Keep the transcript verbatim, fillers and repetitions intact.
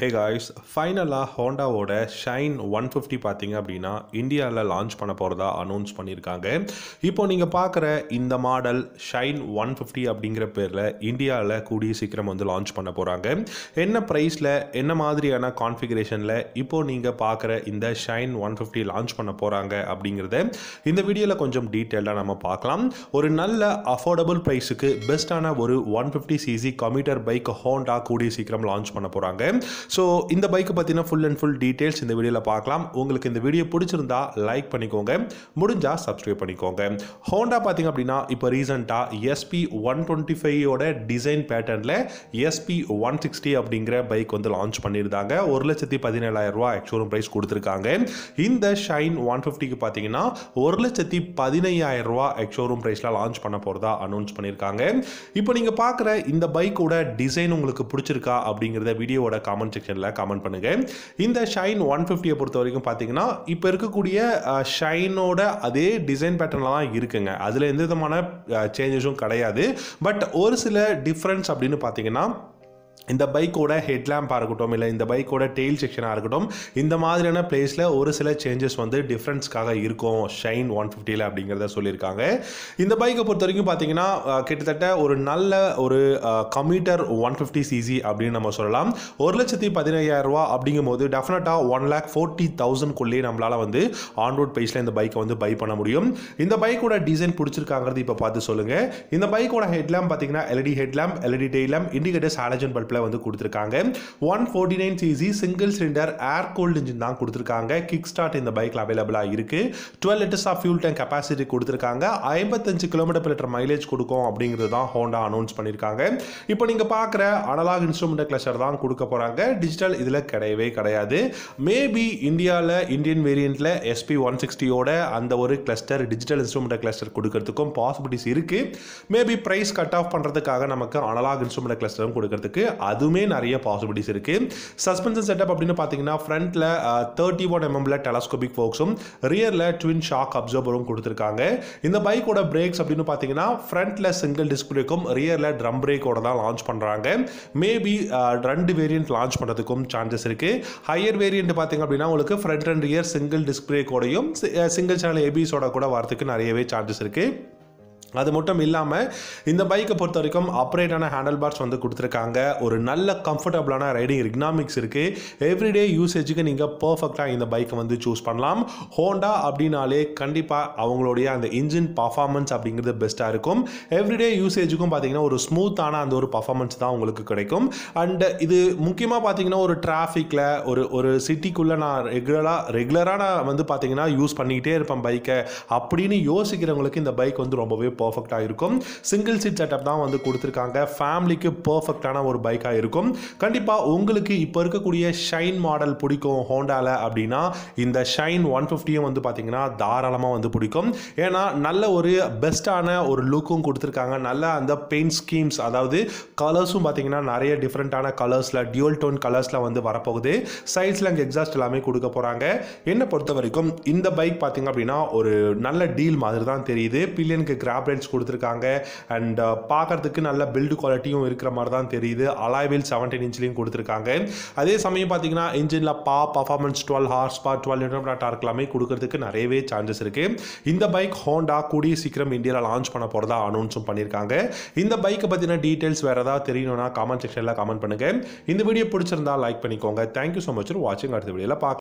Hey guys, finally Honda oda Shine one fifty பாத்தீங்க அப்படினா இந்தியால லான்ச் பண்ண போறதா அனௌன்ஸ் பண்ணிருக்காங்க. இப்போ நீங்க பார்க்குற இந்த மாடல் Shine one fifty அப்படிங்கற பேர்ல இந்தியால கூடிய சீக்கிரம் வந்து லான்ச் பண்ண போறாங்க. என்ன பிரைஸ்ல என்ன மாதிரியான கான்ஃபிகரேஷன்ல இப்போ நீங்க பார்க்குற இந்த Shine one fifty லான்ச் பண்ண போறாங்க அப்படிங்கறதை இந்த வீடியோல கொஞ்சம் டீடைலா நாம பார்க்கலாம். ஒரு நல்ல அஃபோர்டபிள் பிரைஸ்க்கு பெஸ்டான ஒரு one fifty c c commuter bike Honda கூடிய சீக்கிரம் லான்ச் பண்ண போறாங்க. So, in the bike pathina full and full details in the video la paakalam. Ungalku indha video pidichirundha like panikonga, mudinja subscribe panikonga. Honda pathinga appadina ipo recent ah S P one twenty-five oda design pattern la S P one sixty அப்படிங்கற bike வந்து launch பண்ணிருந்தாங்க. one lakh seventy-seven thousand actual price கொடுத்திருக்காங்க. இந்த Shine one fifty க்கு பாத்தீங்கன்னா one lakh seventy-five thousand actual price la launch பண்ண போறதா announce பண்ணிருக்காங்க. இப்போ நீங்க பார்க்குற இந்த பைக் ஓட டிசைன் உங்களுக்கு பிடிச்சிருக்கா அப்படிங்கறத வீடியோவோட comment section la comment பண்ணுங்க. இந்த Shine one fifty பொறுத்த வரைக்கும் பாத்தீங்கன்னா இப்போ இருக்க கூடிய Shine ஓட அதே டிசைன் பேட்டர்ன்ல தான் இருக்குங்க. அதுல எந்த விதமான சேஞ்சஸும் கிடையாது. பட் ஒரு சில டிஃபரன்ஸ் அப்படினு பாத்தீங்கன்னா இந்த பைக்கோட ஹெட்லாம்பாக இருக்கட்டும் இல்லை இந்த பைக்கோட டெயில் செக்ஷனாக இருக்கட்டும் இந்த மாதிரியான பிளேஸில் ஒரு சில சேஞ்சஸ் வந்து டிஃப்ரென்ஸ்க்காக இருக்கும் Shine one fifty-ல அப்படிங்கிறத சொல்லியிருக்காங்க. இந்த பைக்கை பொறுத்த வரைக்கும் பார்த்தீங்கன்னா கிட்டத்தட்ட ஒரு நல்ல ஒரு கம்யூட்டர் ஒன் ஃபிஃப்டி சிசி அப்படின்னு நம்ம சொல்லலாம். ஒரு லட்சத்தி பதினையாயிரம் ரூபா அப்படிங்கும் போது டெஃபினட்டாக ஒன் லேக் ஃபோர்ட்டி தௌசண்ட்குள்ளேயே நம்மளால் வந்து ஆன் ரோட் பிரைஸில் இந்த பைக்கை வந்து பை பண்ண முடியும். இந்த பைக்கோட டிசைன் பிடிச்சிருக்காங்கிறது இப்போ பார்த்து சொல்லுங்கள். இந்த பைக்கோட ஹெட்லாம்ப் பார்த்தீங்கன்னா LED headlamp, LED tail lamp, indicators, halogen bulb வந்து கொடுத்திருக்காங்க. one forty-nine c c single cylinder air cooled engine தான் கொடுத்திருக்காங்க. கிக் ஸ்டார்ட் இந்த பைக்ல அவைலபிளா இருக்கு. twelve litres of fuel tank capacity கொடுத்திருக்காங்க. fifty-five kilometer per liter mileage கொடுக்கும் அப்படிங்கிறது தான் Honda அனௌன்ஸ் பண்ணிருக்காங்க. இப்போ நீங்க பார்க்குற அனலாக் இன்ஸ்ட்ருமென்ட் கிளஸ்டர் தான் கொடுக்க போறாங்க. டிஜிட்டல் இதுல கிடையவே கிடையாது. மேபி இந்தியால இந்தியன் வேரியன்ட்ல S P one sixty ஓட அந்த ஒரு கிளஸ்டர் டிஜிட்டல் இன்ஸ்ட்ருமென்ட் கிளஸ்டர் கொடுக்கிறதுக்கும் பாசிபிலிட்டிஸ் இருக்கு. மேபி பிரைஸ் கட் ஆஃப் பண்றதுக்காக நமக்கு அனலாக் இன்ஸ்ட்ருமென்ட் கிளஸ்டரும் கொடுக்கிறதுக்கு அதுமே நிறைய பாசிபிலிட்டிஸ் இருக்கு. சஸ்பென்ஷன் செட்டப் அப்படின்னு பாத்தீங்கன்னா ஃப்ரண்ட்ல தேர்ட்டி ஒன் எம்எம்ல டெலஸ்கோபிக் ஃபோக்ஸும் ரியர்ல ட்வின் ஷாக் அப்சர்வரும் கொடுத்திருக்காங்க. இந்த பைக்கோட பிரேக்ஸ் அப்படின்னு பாத்தீங்கன்னா ஃப்ரண்ட்ல சிங்கிள் டிஸ்க் பிரேக்கும் ரியர்ல ட்ரம் பிரேக்கோட தான் லான்ச் பண்றாங்க. மேபி ரெண்டு வேரியன்ட் லான்ச் பண்றதுக்கும் சான்சஸ் இருக்கு. ஹையர் வேரியன்ட் பாத்தீங்க அப்படின்னா உங்களுக்கு front and rear single disc பிரேக்கோடையும் சிங்கிள் சேனல் ஏபிஎஸோட கூட வரதுக்கு நிறையவே சான்சஸ் இருக்கு. அது மட்டும் இல்லாமல் இந்த பைக்கை பொறுத்த வரைக்கும் ஆப்ரேட்டான ஹேண்டில் பார்ஸ் வந்து கொடுத்துருக்காங்க. ஒரு நல்ல கம்ஃபர்டபுளான ரைடிங் எர்கனாமிக்ஸ் இருக்குது. எவ்ரிடே யூசேஜுக்கு நீங்கள் பர்ஃபெக்டாக இந்த பைக்கை வந்து சூஸ் பண்ணலாம். ஹோண்டா அப்படின்னாலே கண்டிப்பாக அவங்களுடைய அந்த இன்ஜின் பர்ஃபார்மன்ஸ் அப்படிங்கிறது பெஸ்ட்டாக இருக்கும். எவ்ரிடே யூசேஜுக்கும் பார்த்தீங்கன்னா ஒரு ஸ்மூத்தான அந்த ஒரு பர்ஃபார்மன்ஸ் தான் உங்களுக்கு கிடைக்கும். அண்ட் இது முக்கியமாக பார்த்தீங்கன்னா ஒரு டிராஃபிக்கில் ஒரு ஒரு சிட்டிக்குள்ளே நான் ரெகுலராக ரெகுலராக நான் வந்து பார்த்தீங்கன்னா யூஸ் பண்ணிக்கிட்டே இருப்பேன் பைக்கை அப்படின்னு யோசிக்கிறவங்களுக்கு இந்த பைக் வந்து ரொம்பவே பர்ஃபெக்ட்டா இருக்கும். சிங்கிள் சீட் செட்டப் தான் வந்து கொடுத்திருக்காங்க. ஃபேமிலிக்கு பர்ஃபெக்ட்டான ஒரு பைக்கா இருக்கும். கண்டிப்பா உங்களுக்கு இப்போ இருக்கக்கூடிய ஷைன் மாடல் பிடிக்கும் ஹோண்டால அப்படின்னா இந்த ஷைன் one fifty வந்து பாத்தீங்கன்னா தாராளமா வந்து பிடிக்கும். ஏன்னா நல்ல ஒரு பெஸ்டான ஒரு லுக்கும் கொடுத்திருக்காங்க. நல்ல அந்த பெயிண்ட் ஸ்கீம்ஸ் அதாவது கலர்ஸும் பாத்தீங்கன்னா நிறைய டிஃபரெண்டான கலர்ஸ்ல டியூல் டோன் கலர்ஸ்ல வந்து வரப்போகுது. சைட்ஸ்ல அங்கே எக்ஸாஸ்ட் எல்லாமே கொடுக்க போறாங்க. என்ன பொறுத்த வரைக்கும் இந்த பைக் பாத்தீங்க அப்படின்னா ஒரு நல்ல டீல் மாதிரி தான் தெரியுது. பில்லியனுக்கு கிராப் கொடுத்திருக்காங்க. அண்ட் பார்க்கறதுக்கு நல்ல பில்டு குவாலிட்டியும் இருக்கிற மாதிரி தான் தெரியுது. அலாய் வீல் செவன்டீன் இன்ச்லையும் கொடுத்திருக்காங்க. அதே சமயம் பார்த்தீங்கன்னா இன்ஜின்ல பா பர்ஃபார்மன்ஸ் டுவெல் ஹார்ஸ் பா டுவெல் டார்க் எல்லாமே கொடுக்கறதுக்கு நிறையவே சான்சஸ் இருக்கு. இந்த பைக் ஹோண்டா கூடிய சீக்கிரம் இந்தியாவில் லான்ச் பண்ண போறதா அனௌன்ஸும் பண்ணியிருக்காங்க. இந்த பைக்கை பத்தின டீடைல்ஸ் வேற ஏதாவது தெரியணும்னா காமெண்ட் செக்ஷன்ல காமெண்ட் பண்ணுங்க. இந்த வீடியோ பிடிச்சிருந்தா லைக் பண்ணிக்கோங்க. தேங்க்யூ ஸோ மச் ஃபார் வாட்சிங். அடுத்த வீடியோல பார்க்கலாம்.